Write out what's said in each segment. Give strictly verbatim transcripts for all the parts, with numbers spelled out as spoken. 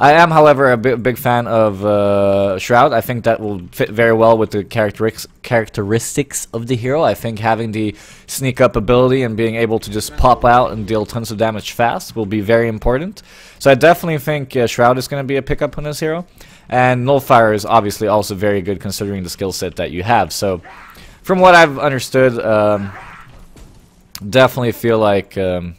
I am, however, a big fan of uh, Shroud. I think that will fit very well with the characteristics of the hero. I think having the sneak up ability and being able to just pop out and deal tons of damage fast will be very important. So I definitely think uh, Shroud is going to be a pickup on this hero. And Nullfire is obviously also very good considering the skill set that you have. So from what I've understood, um, definitely feel like... Um,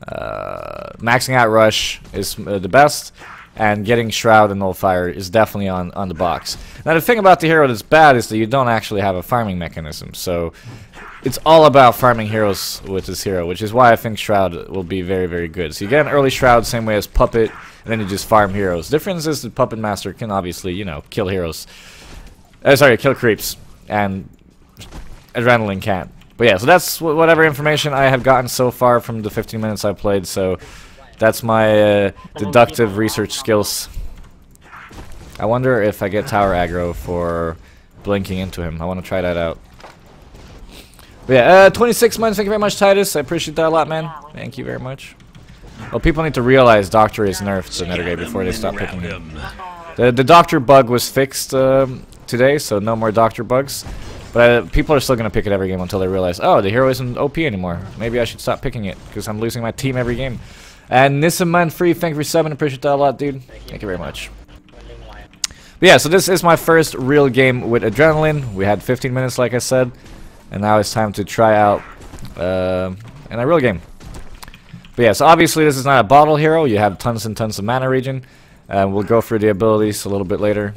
Uh, maxing out Rush is uh, the best, and getting Shroud and Nullfire is definitely on, on the box. Now the thing about the hero that's bad is that you don't actually have a farming mechanism, so it's all about farming heroes with this hero, which is why I think Shroud will be very, very good. So you get an early Shroud same way as Puppet, and then you just farm heroes. The difference is that Puppet Master can obviously, you know, kill heroes. Uh, sorry, kill creeps, and Adrenaline can't. But yeah, so that's whatever information I have gotten so far from the fifteen minutes I played, so that's my uh, deductive research skills. I wonder if I get tower aggro for blinking into him. I want to try that out. But yeah, uh, twenty-six months, thank you very much, Titus. I appreciate that a lot, man. Thank you very much. Well, people need to realize Doctor is nerfed to Metagame before they stop picking him. The, the Doctor bug was fixed um, today, so no more Doctor bugs. But uh, people are still going to pick it every game until they realize, oh, the hero isn't O P anymore. Maybe I should stop picking it, because I'm losing my team every game. And Nissaman three, thank you for subbing. Appreciate that a lot, dude. Thank you, thank you very much. But yeah, so this is my first real game with Adrenaline. We had fifteen minutes, like I said. And now it's time to try out uh, in a real game. But yeah, so obviously this is not a bottle hero. You have tons and tons of mana regen. Uh, we'll go through the abilities a little bit later.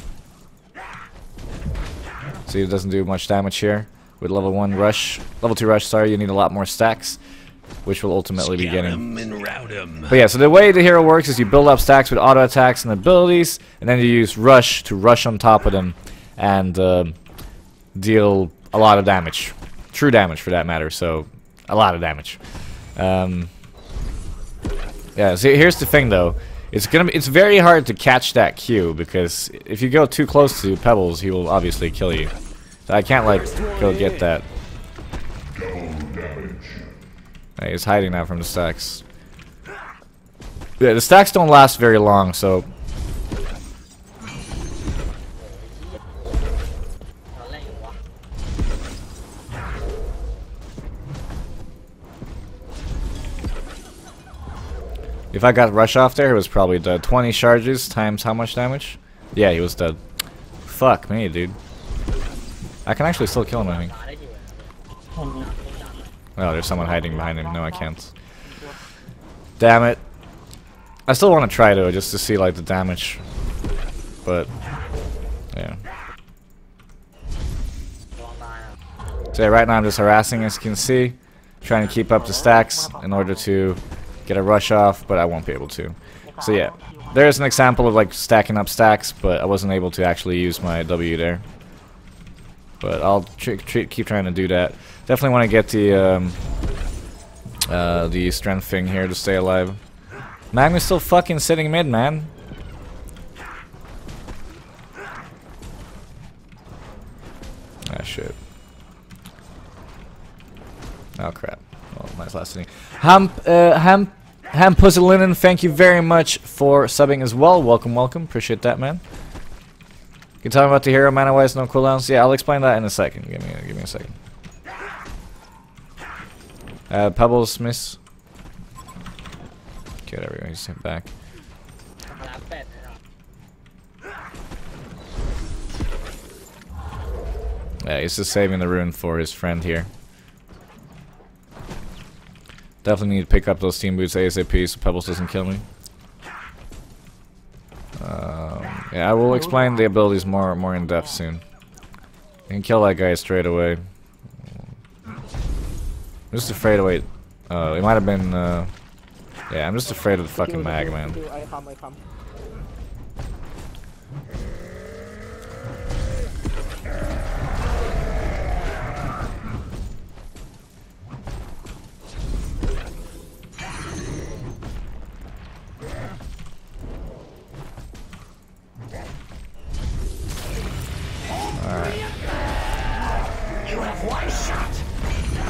See, it doesn't do much damage here. With level one rush, level two rush, sorry, you need a lot more stacks, which will ultimately be getting. But yeah, so the way the hero works is you build up stacks with auto attacks and abilities, and then you use rush to rush on top of them and uh, deal a lot of damage, true damage for that matter. So a lot of damage. Um, yeah. So here's the thing, though. It's gonna be, it's very hard to catch that Q, because if you go too close to Pebbles, he will obviously kill you. So I can't like go get that. Hey, he's hiding now from the stacks. Yeah, the stacks don't last very long, so if I got rush off there, it was probably dead. twenty charges times how much damage? Yeah, he was dead. Fuck me, dude. I can actually still kill him, I think. Oh, there's someone hiding behind him. No, I can't. Damn it. I still want to try, though, just to see, like, the damage. But, yeah. So, yeah, right now I'm just harassing, as you can see. Trying to keep up the stacks in order to... get a rush off, but I won't be able to. So yeah, there's an example of like stacking up stacks, but I wasn't able to actually use my W there. But I'll tr tr keep trying to do that. Definitely want to get the um, uh, the strength thing here to stay alive. Magnus still fucking sitting mid, man. Ah shit. Oh crap. Oh, nice last inning. Ham, uh, ham, ham pussy linen, thank you very much for subbing as well. Welcome, welcome. Appreciate that, man. You can tell me about the hero mana-wise, no cooldowns. Yeah, I'll explain that in a second. Give me, give me a second. Uh, Pebbles miss. Okay, there we go. He's hit back. Yeah, he's just saving the rune for his friend here. Definitely need to pick up those Steam boots ASAP so Pebbles doesn't kill me. Um, yeah, I will explain the abilities more more in depth soon. I can kill that guy straight away. I'm just afraid of wait. Oh, it might have been. Uh, yeah, I'm just afraid of the fucking mag, man.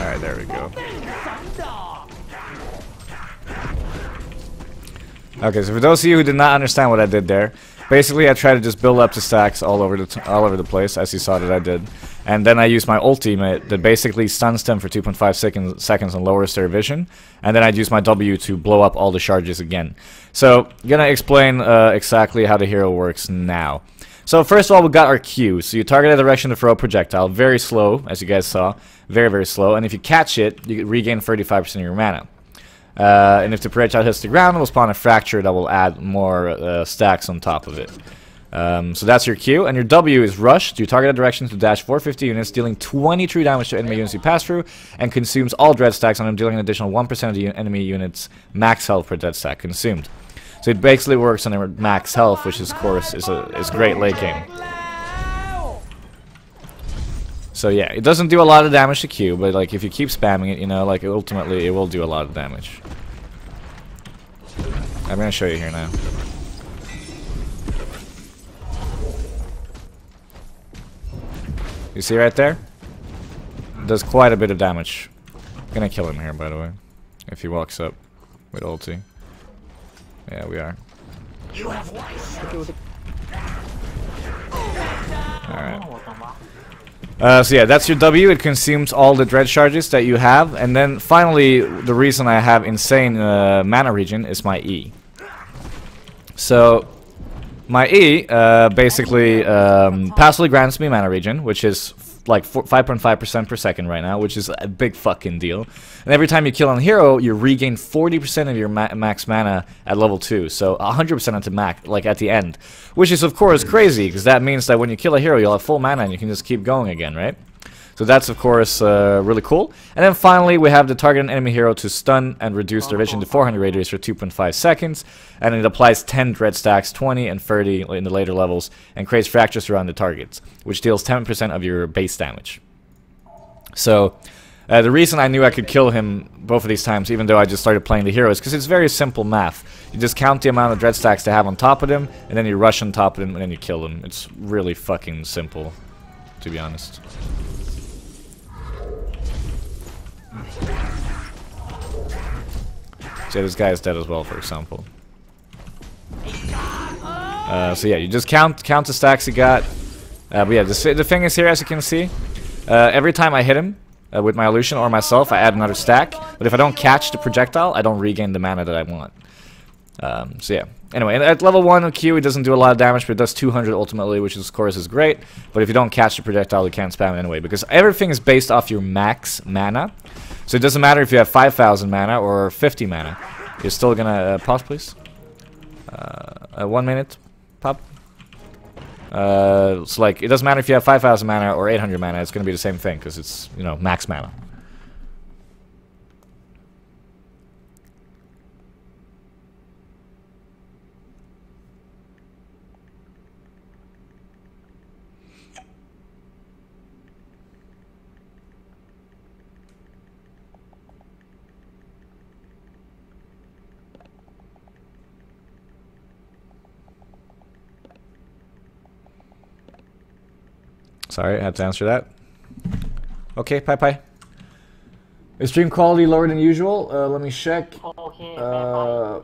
Alright, there we go. Okay, so for those of you who did not understand what I did there, basically I tried to just build up the stacks all over the t all over the place, as you saw that I did, and then I used my ultimate that basically stuns them for two point five seconds and lowers their vision, and then I'd use my W to blow up all the charges again. So, gonna explain uh, exactly how the hero works now. So first of all, we got our Q, so you target a direction to throw a projectile, very slow, as you guys saw, very very slow, and if you catch it, you regain thirty-five percent of your mana. Uh, and if the projectile hits the ground, it will spawn a fracture that will add more uh, stacks on top of it. Um, so that's your Q, and your W is Rush. You target a direction to dash four hundred fifty units, dealing twenty true damage to enemy units you pass through, and consumes all dread stacks on them, dealing an additional one percent of the enemy unit's max health per dead stack consumed. So it basically works on their max health, which is, of course is a is great late game. So yeah, it doesn't do a lot of damage to Q, but like if you keep spamming it, you know, like ultimately it will do a lot of damage. I'm gonna show you here now. You see right there? It does quite a bit of damage. I'm gonna kill him here, by the way, if he walks up with ulti. Yeah, we are. Alright. Uh, so yeah, that's your W. It consumes all the dread charges that you have, and then finally, the reason I have insane uh, mana regen is my E. So my E uh, basically um, passively grants me mana regen, which is like five point five percent per second right now, which is a big fucking deal. And every time you kill a hero, you regain forty percent of your ma max mana at level two, so one hundred percent at the max, like at the end. Which is of course crazy, because that means that when you kill a hero, you'll have full mana and you can just keep going again, right? So that's of course uh, really cool. And then finally we have the target an enemy hero to stun and reduce their vision to four hundred radius for two point five seconds, and it applies ten dread stacks, twenty and thirty in the later levels, and creates fractures around the targets, which deals ten percent of your base damage. So uh, the reason I knew I could kill him both of these times, even though I just started playing the hero, is because it's very simple math. You just count the amount of dread stacks they have on top of them, and then you rush on top of them, and then you kill them. It's really fucking simple, to be honest. So this guy is dead as well, for example. Uh, so yeah, you just count count the stacks you got. Uh, but yeah, the, the thing is here, as you can see, uh, every time I hit him uh, with my illusion or myself, I add another stack. But if I don't catch the projectile, I don't regain the mana that I want. Um, so yeah. Anyway, at level one of Q, it doesn't do a lot of damage, but it does two hundred ultimately, which of course is great. But if you don't catch the projectile, you can't spam it anyway, because everything is based off your max mana. So it doesn't matter if you have five thousand mana or fifty mana. You're still gonna... Uh, pause, please. Uh, uh, one minute. Pop. Uh, it's like, it doesn't matter if you have five thousand mana or eight hundred mana. It's gonna be the same thing, because it's, you know, max mana. Sorry, I had to answer that. Okay, bye bye. Is stream quality lower than usual? Uh, let me check. Uh,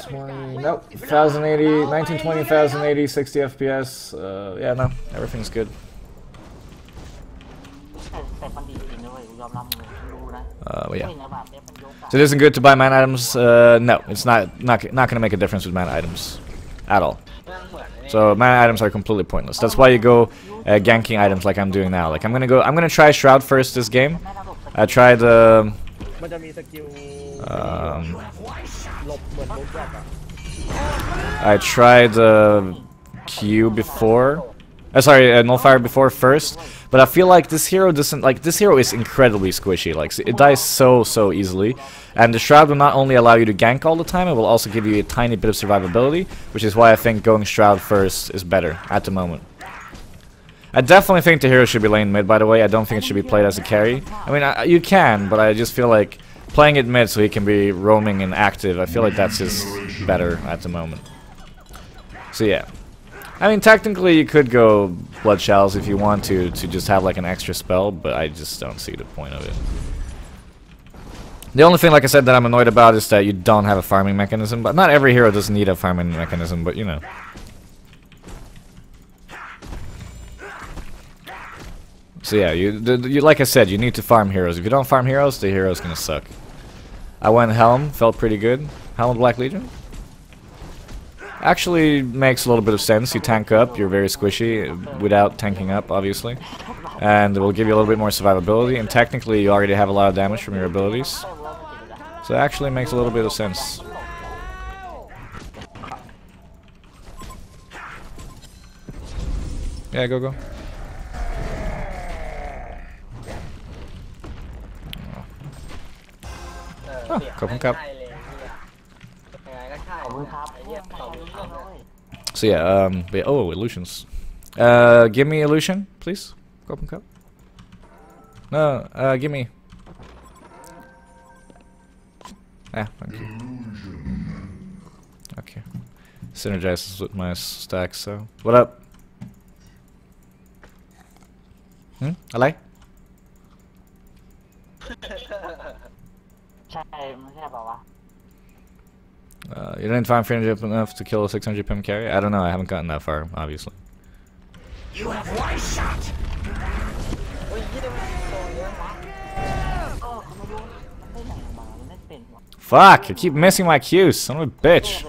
twenty, nope, ten eighty, nineteen twenty, ten eighty, sixty F P S. Uh, yeah, no, everything's good. Uh, but yeah. So it isn't good to buy mana items? Uh, no, it's not, not, not going to make a difference with mana items at all. So mana items are completely pointless. That's why you go uh, ganking items like I'm doing now. Like I'm gonna go, I'm gonna try Shroud first this game. I tried. Uh, um, I tried uh, Q before. Uh, sorry, uh, Nullfire before first. But I feel like this hero doesn't like this hero is incredibly squishy. Like it dies so so easily. And the Shroud will not only allow you to gank all the time, it will also give you a tiny bit of survivability, which is why I think going Shroud first is better at the moment. I definitely think the hero should be lane mid, by the way. I don't think it should be played as a carry. I mean, I, you can, but I just feel like playing it mid so he can be roaming and active, I feel like that's just better at the moment. So yeah. I mean, technically you could go Blood Shells if you want to, to just have like an extra spell, but I just don't see the point of it. The only thing, like I said, that I'm annoyed about is that you don't have a farming mechanism. But not every hero does need a farming mechanism, but you know. So yeah, you, you like I said, you need to farm heroes. If you don't farm heroes, the hero's gonna suck. I went Helm, felt pretty good. Helm of the Black Legion. Actually makes a little bit of sense. You tank up, you're very squishy without tanking up, obviously. And it will give you a little bit more survivability, and technically you already have a lot of damage from your abilities. So it actually makes a little bit of sense. Yeah, go go. Oh, cup cup. So yeah, um, yeah, oh, illusions. Uh, give me illusion, please. Cup cup. No, uh, give me. Ah, thank you. Okay. Synergizes with my stack, so. What up? Hmm? Hello? Uh, you didn't find three hundred enough to kill a six hundred pim carry? I don't know, I haven't gotten that far, obviously. You have one shot! Fuck, I keep missing my cues, son of a bitch.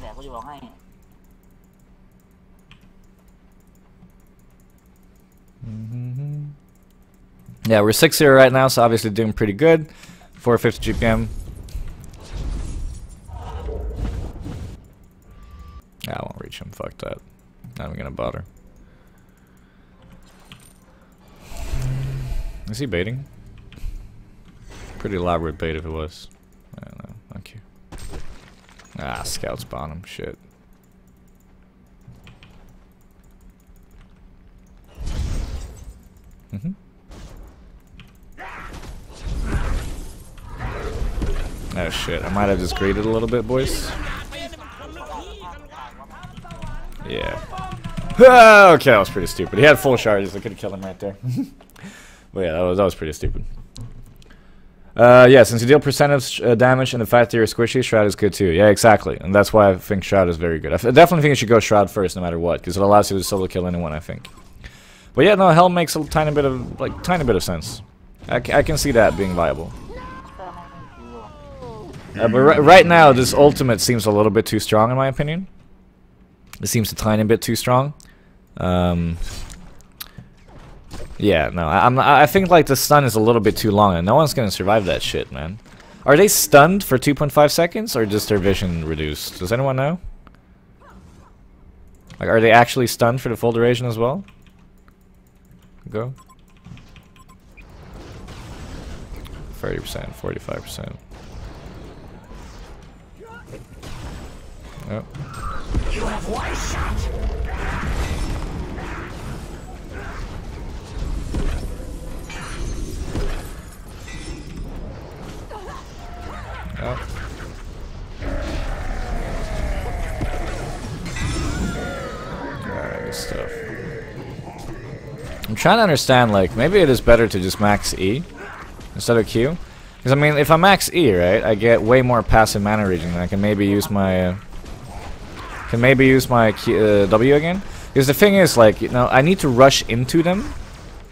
Mm-hmm. Yeah, we're six zero right now, so obviously doing pretty good. four fifty G P M. I won't reach him, fuck that. Not even gonna bother. Is he baiting? Pretty elaborate bait if it was. I don't know, thank you. Ah, scouts bottom, shit. Mm-hmm. Oh shit, I might have just greeted a little bit, boys. Yeah. Oh, okay, that was pretty stupid. He had full charges. I could have killed him right there. But yeah, that was, that was pretty stupid. Uh, yeah, since you deal percentage uh, damage and the fact that you're squishy, Shroud is good too. Yeah, exactly. And that's why I think Shroud is very good. I, f I definitely think you should go Shroud first no matter what, because it allows you to solo kill anyone, I think. But yeah, no, Helm makes a tiny bit of, like, tiny bit of sense. I, c I can see that being viable. Uh, but r right now, this ultimate seems a little bit too strong in my opinion. It seems a tiny bit too strong. Um, yeah, no, I, I'm. I think like the stun is a little bit too long, and no one's gonna survive that shit, man. Are they stunned for two point five seconds, or just their vision reduced? Does anyone know? Like, are they actually stunned for the full duration as well? Go. thirty percent, forty-five percent. Oh. You have one shot. Oh. Alright, good stuff. I'm trying to understand, like, maybe it is better to just max E instead of Q. Because, I mean, if I max E, right, I get way more passive mana regen, and I can maybe use my... Uh, Can maybe use my uh, W again, because the thing is, like, you know, I need to rush into them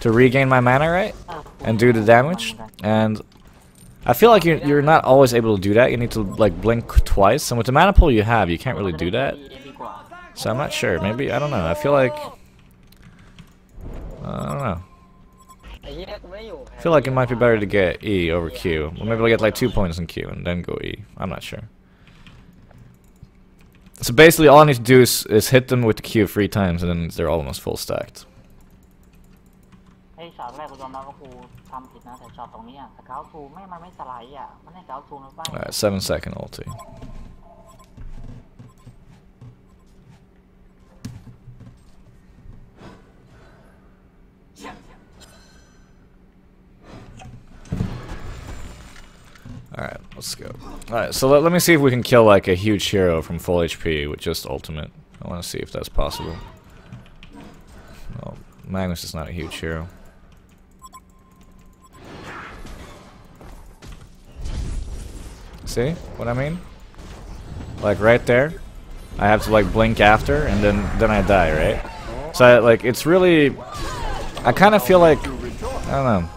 to regain my mana, right, and do the damage. And I feel like you're you're not always able to do that. You need to like blink twice, and with the mana pool you have, you can't really do that. So I'm not sure. Maybe I don't know. I feel like uh, I don't know. I feel like it might be better to get E over Q. Well, maybe I'll get like two points in Q and then go E. I'm not sure. So basically all I need to do is, is hit them with the Q three times and then they're almost full stacked. Alright, seven second ulti. Alright, let's go. Alright, so let, let me see if we can kill like a huge hero from full H P with just ultimate. I want to see if that's possible. Well, Magnus is not a huge hero. See what I mean? Like right there, I have to like blink after, and then then I die, right? So I, like it's really, I kind of feel like, I don't know.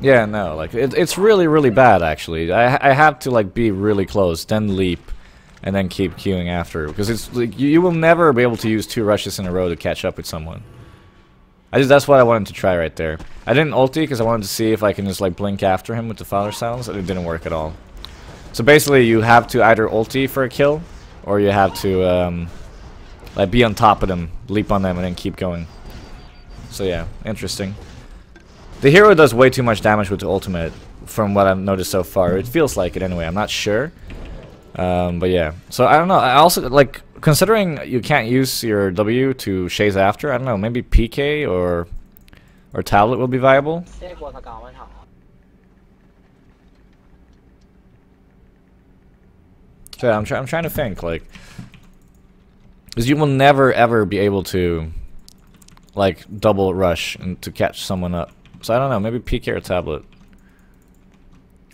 Yeah, no, like it, it's really really bad actually. I I have to like be really close, then leap, and then keep queuing after, because it's like you, you will never be able to use two rushes in a row to catch up with someone. I just, that's what I wanted to try right there. I didn't ulti because I wanted to see if I can just like blink after him with the Defiler sounds, and it didn't work at all. So basically you have to either ulti for a kill, or you have to um, like be on top of them, leap on them, and then keep going. So yeah, interesting. The hero does way too much damage with the ultimate, from what I've noticed so far. It feels like it anyway, I'm not sure. Um, but yeah, so I don't know, I also like, considering you can't use your W to chase after, I don't know, maybe P K or or tablet will be viable. So yeah, I'm, try I'm trying to think, like, because you will never ever be able to like double rush and to catch someone up. So I don't know, maybe P K or tablet.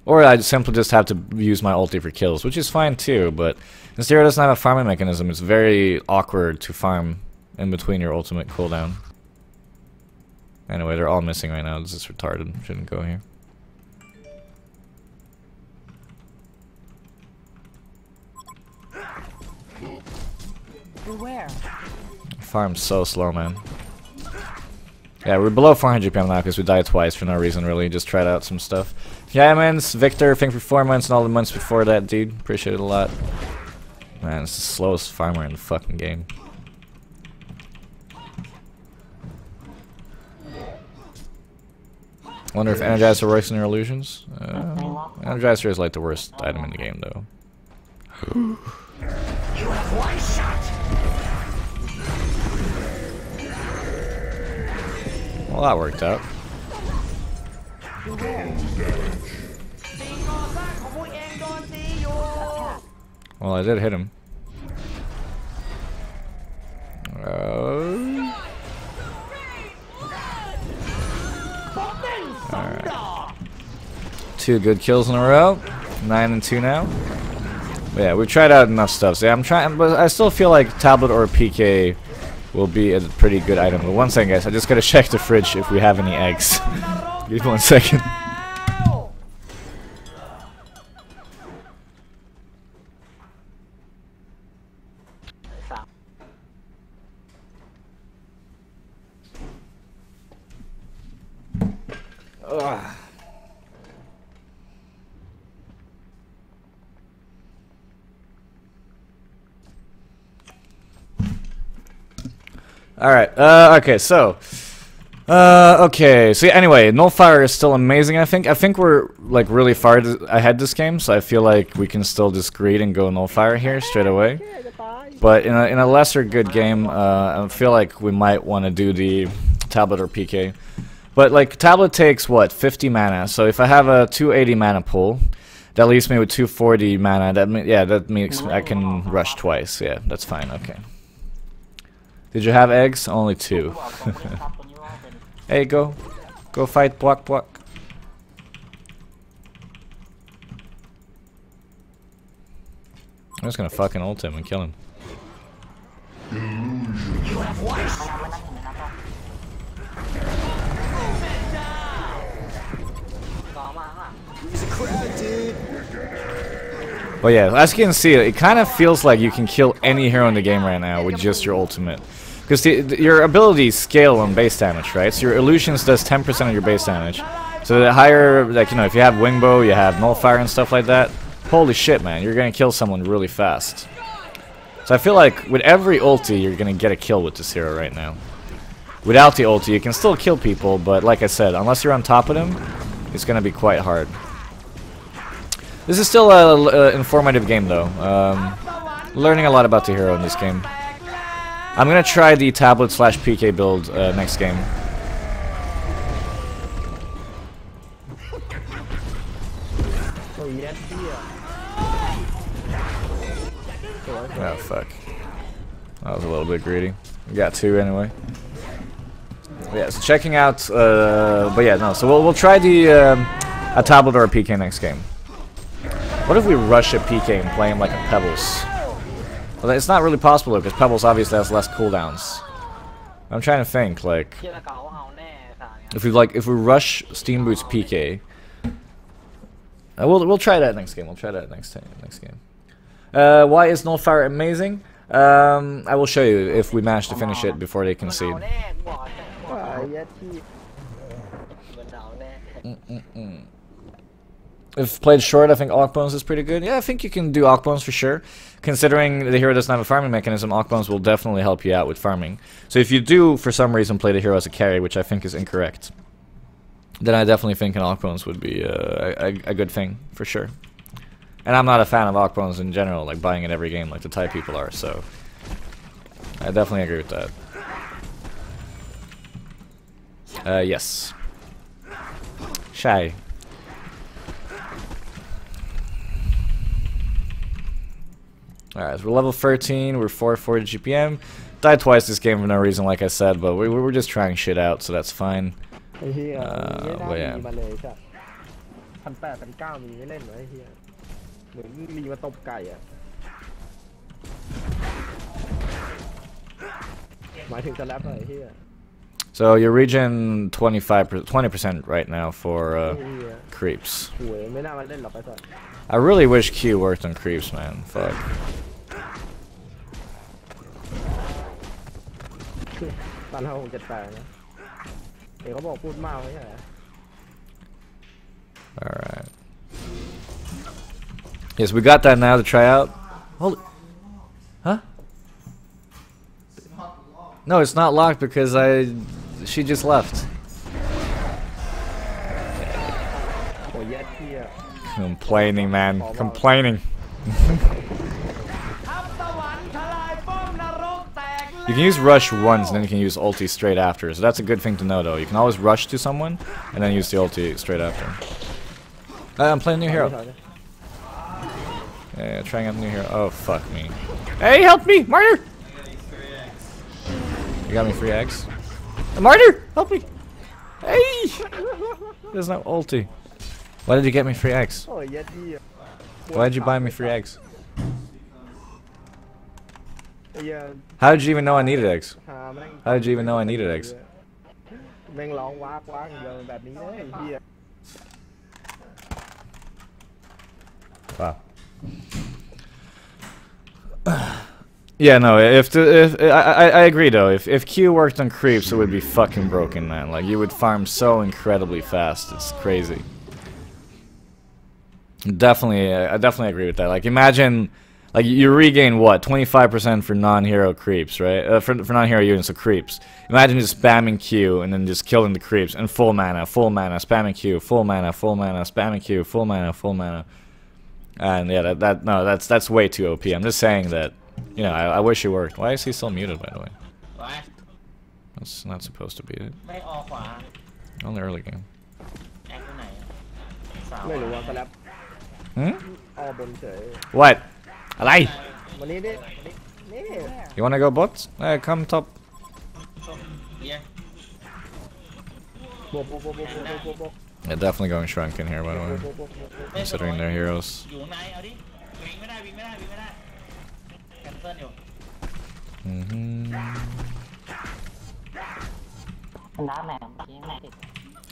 Or I simply just have to use my ulti for kills, which is fine too, but since Zero doesn't have a farming mechanism, it's very awkward to farm in between your ultimate cooldown. Anyway, they're all missing right now, this is retarded, shouldn't go here. Beware. Farm's so slow, man. Yeah, we're below four hundred G P M now because we died twice for no reason really, just tried out some stuff. Yeah, man, Victor, thank you for four months and all the months before that, dude. Appreciate it a lot. Man, it's the slowest farmer in the fucking game. Wonder if Energizer works in your illusions? Uh, Energizer is like the worst item in the game, though. You have one shot. Well, that worked out. Well, I did hit him. Uh... Alright. Two good kills in a row. Nine and two now. But yeah, we've tried out enough stuff. So yeah, I'm trying, but I still feel like tablet or P K will be a pretty good item. But one second, guys, I just gotta check the fridge if we have any eggs. Give me one second. Ugh. All right. Uh, okay. So. Uh, okay. So yeah, anyway, Nullfire is still amazing. I think. I think we're like really far ahead this game, so I feel like we can still just greed and go Nullfire here straight away. But in a in a lesser good game, uh, I feel like we might want to do the tablet or P K. But like tablet takes what, fifty mana. So if I have a two eighty mana pool, that leaves me with two forty mana. That mean, yeah, that means I can rush twice. Yeah, that's fine. Okay. Did you have eggs? Only two. Hey, go. Go fight, block, block. I'm just gonna fucking ult him and kill him. But yeah, as you can see, it kind of feels like you can kill any hero in the game right now with just your ultimate. Because your abilities scale on base damage, right? So your illusions does ten percent of your base damage. So the higher, like, you know, if you have Wingbow, you have Nullfire and stuff like that, holy shit, man, you're gonna kill someone really fast. So I feel like with every ulti, you're gonna get a kill with this hero right now. Without the ulti, you can still kill people, but like I said, unless you're on top of them, it's gonna be quite hard. This is still an informative game, though. Um, learning a lot about the hero in this game. I'm gonna try the tablet slash P K build uh, next game. Oh fuck! That was a little bit greedy. We got two anyway. yeah, so checking out, uh, but yeah, no, so we'll, we'll try the, um, a Tablador P K next game. What if we rush a P K and play him like a Pebbles? Well, it's not really possible, because Pebbles obviously has less cooldowns. I'm trying to think, like, if we, like, if we rush Steam Boots P K, uh, we'll, we'll try that next game, we'll try that next time, next game. Uh, why is Nullfire amazing? Um, I will show you if we manage to finish it before they concede. Mm -mm -mm. If played short, I think Aukbones is pretty good. Yeah, I think you can do Aukbones for sure. Considering the hero doesn't have a farming mechanism, Aukbones will definitely help you out with farming. So if you do, for some reason, play the hero as a carry, which I think is incorrect, then I definitely think an Aukbones would be uh, a, a good thing, for sure. And I'm not a fan of Aukbones in general, like buying it every game like the Thai people are, so I definitely agree with that. Uh, yes. Shy. Alright, so we're level thirteen, we're four forty G P M. Died twice this game for no reason, like I said, but we, we were just trying shit out, so that's fine. Uh, but yeah. So your region twenty-five, twenty percent right now for uh, creeps. I really wish Q worked on creeps, man. Fuck. Alright. Yes, we got that now to try out. Hold it. Huh? It's not locked. No, it's not locked because I. She just left. Complaining, man. Complaining. You can use rush once and then you can use ulti straight after. So that's a good thing to know, though. You can always rush to someone and then use the ulti straight after. Uh, I'm playing a new hero. Yeah, trying out new hero. Oh, fuck me. Hey, help me! Martyr! You got me free eggs? Martyr! Help me! Hey! There's no ulti. Why did you get me free eggs? Why did you buy me free eggs? How did you even know I needed eggs? How did you even know I needed eggs? Wow. Yeah, no, if, the, if I, I agree though, if, if Q worked on creeps, it would be fucking broken, man. Like, you would farm so incredibly fast, it's crazy. Definitely, I definitely agree with that. Like, imagine, like, you regain, what, twenty-five percent for non-hero creeps, right? Uh, for for non-hero units, so creeps. Imagine just spamming Q and then just killing the creeps, and full mana, full mana, spamming Q, full mana, full mana, spamming Q, full mana, full mana. And yeah, that, that no, that's that's way too O P. I'm just saying that, you know, I, I wish it worked. Why is he still muted, by the way? What? That's not supposed to be it. On the early game. Hmm? What? Alai! You wanna go bots? Uh, come top. Yeah. Yeah, definitely going shrunk in here, by the way, considering they're heroes. Mm-hmm.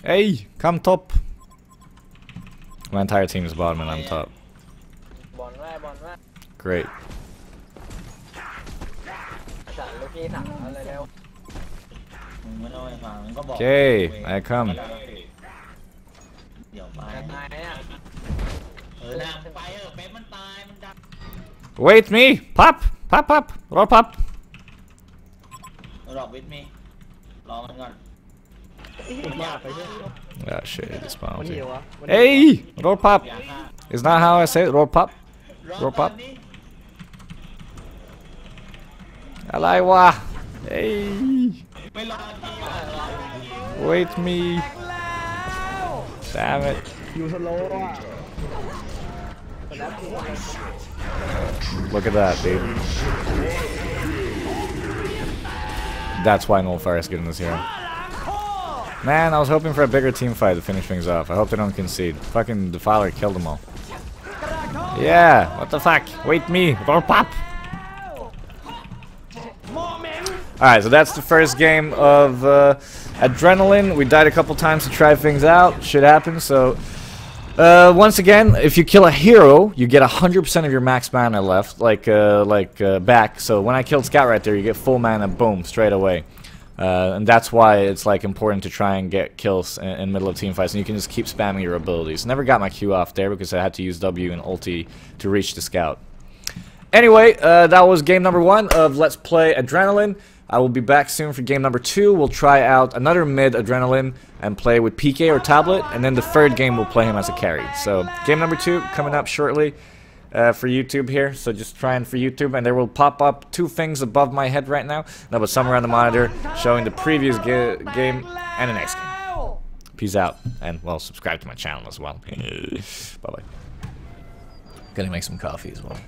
Hey, come top. My entire team is bottom and I'm top. Great. Okay, I come. Wait me! Pop! Pop pop! Roll pop! Roll with me. Ah shit, it's penalty. Hey! Roll pop! Is that how I say it? Roll pop? Roll pop? Alaiwa! Hey! Wait me! Damn it. Look at that, dude. That's why Nullfire is getting this hero. Man, I was hoping for a bigger team fight to finish things off. I hope they don't concede. Fucking Defiler killed them all. Yeah, what the fuck? Wait me, or pop! Alright, so that's the first game of uh, Adrenaline. We died a couple times to try things out. Shit happens, so... Uh, once again, if you kill a hero, you get one hundred percent of your max mana left, like, uh, like, uh, back. So when I killed Scout right there, you get full mana, boom, straight away. Uh, and that's why it's like important to try and get kills in, in middle of team fights, and you can just keep spamming your abilities. Never got my Q off there because I had to use W and ulti to reach the scout. Anyway, uh, that was game number one of Let's Play Adrenaline. I will be back soon for game number two. We'll try out another mid Adrenaline and play with P K or Tablet, and then the third game we'll play him as a carry. So game number two coming up shortly. Uh, for YouTube here, so just trying for YouTube, and there will pop up two things above my head right now. That was somewhere on the monitor showing the previous ga game and the next game. Peace out, and well, subscribe to my channel as well. Bye bye. Gonna make some coffee as well.